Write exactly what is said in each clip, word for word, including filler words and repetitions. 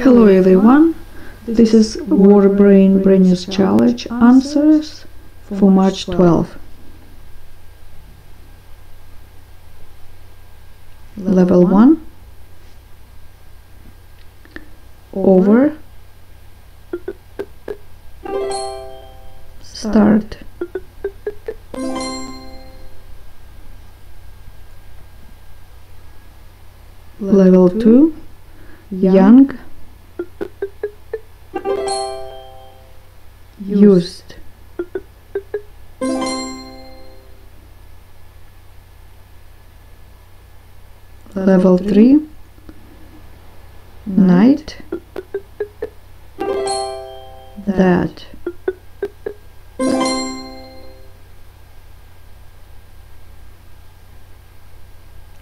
Hello everyone, this is Wordbrain Brainy's Challenge answers for March twelfth. Level one, over, start. Level two, young, used. Level three, night, that.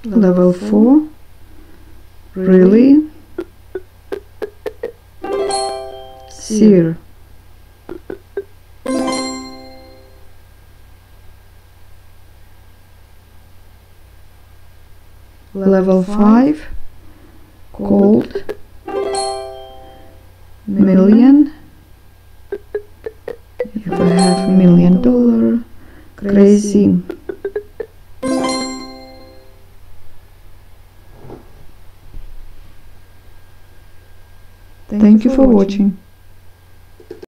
Level four, really, seer. Level five, cold, million. If I have million dollar, crazy. Thank you for watching.